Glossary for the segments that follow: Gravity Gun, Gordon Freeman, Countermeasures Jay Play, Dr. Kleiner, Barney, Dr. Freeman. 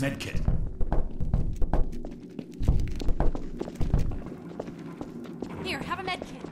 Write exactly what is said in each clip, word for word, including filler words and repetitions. medkit. Here, have a medkit.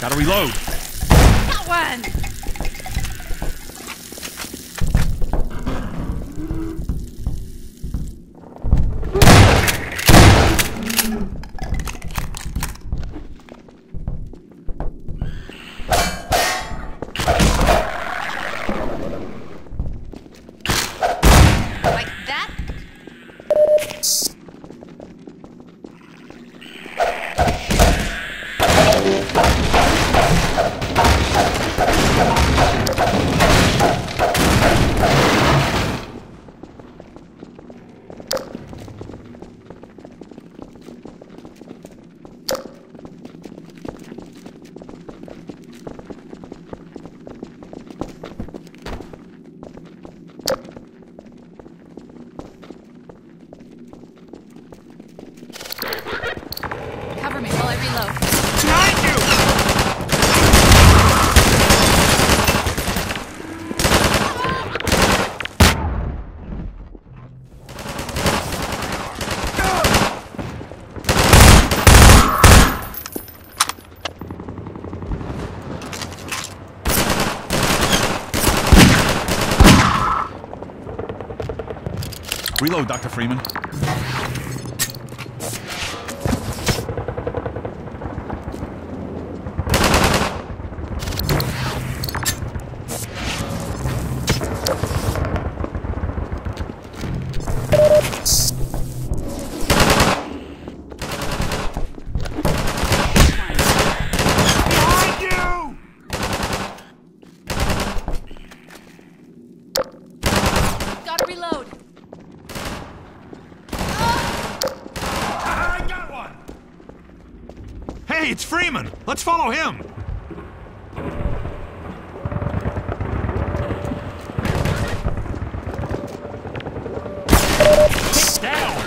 Gotta reload. Got one. Like that? Reload, Doctor Freeman. Hey, it's Freeman! Let's follow him! Get down!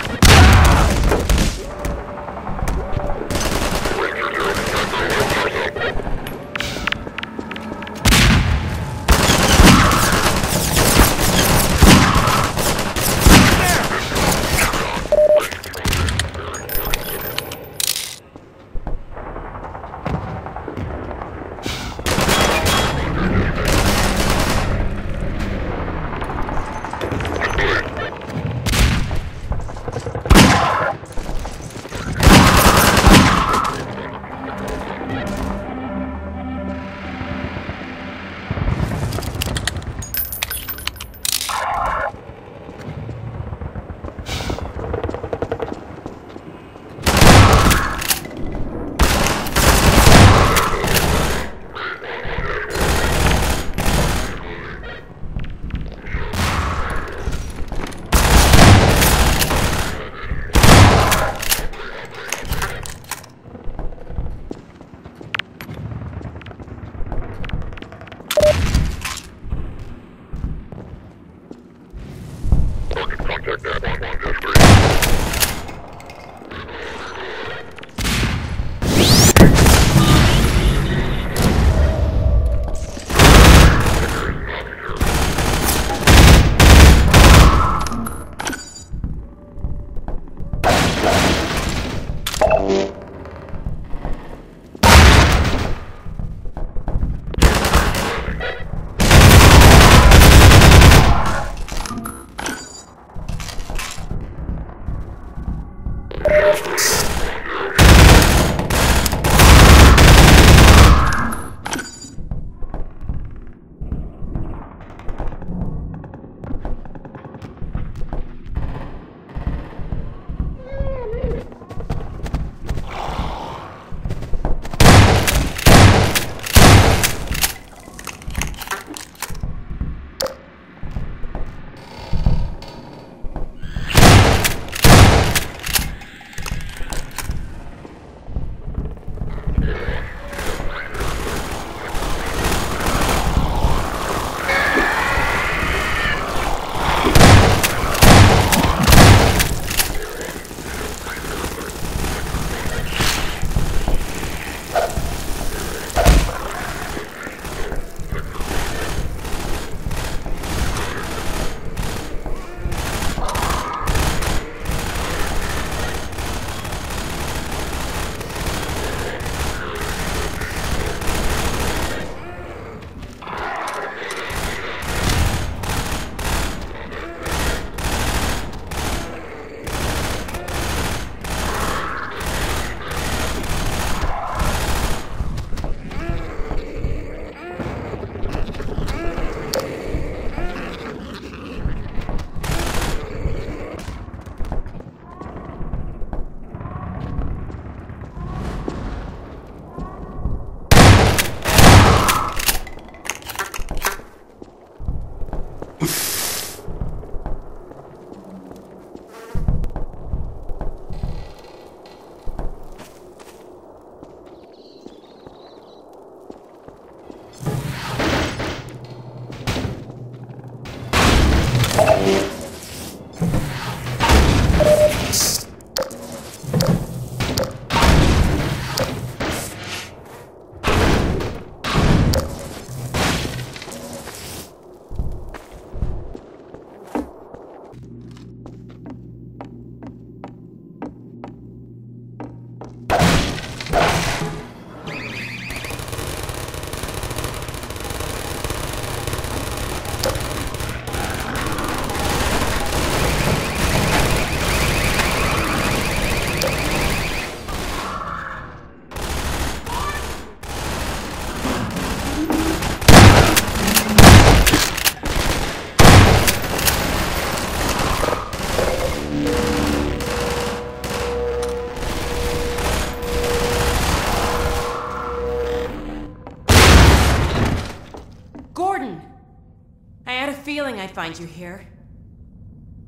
feeling I'd find you here.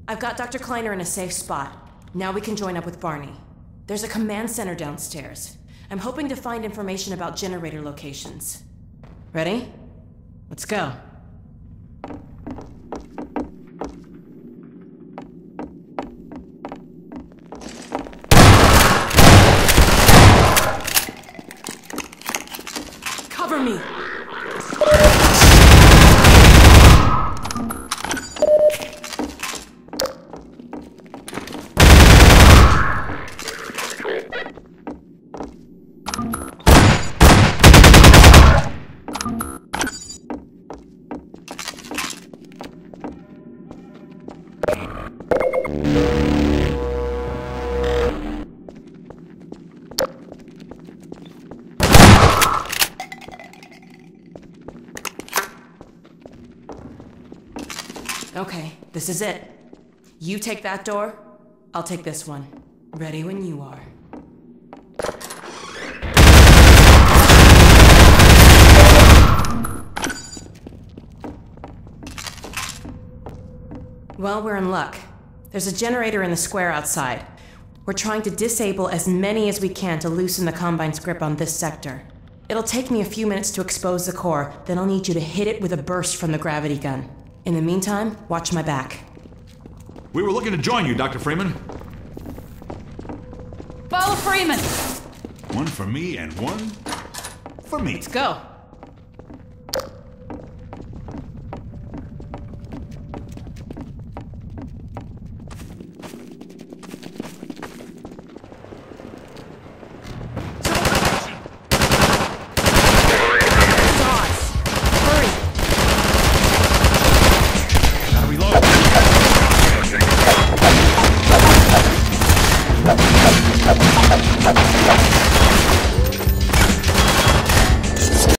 I've got Doctor Kleiner in a safe spot. Now we can join up with Barney. There's a command center downstairs. I'm hoping to find information about generator locations. Ready? Let's go. Cover me! Okay, this is it. You take that door, I'll take this one. Ready when you are. Well, we're in luck. There's a generator in the square outside. We're trying to disable as many as we can to loosen the Combine's grip on this sector. It'll take me a few minutes to expose the core, then I'll need you to hit it with a burst from the gravity gun. In the meantime, watch my back. We were looking to join you, Doctor Freeman. Follow Freeman! One for me and one for me. Let's go.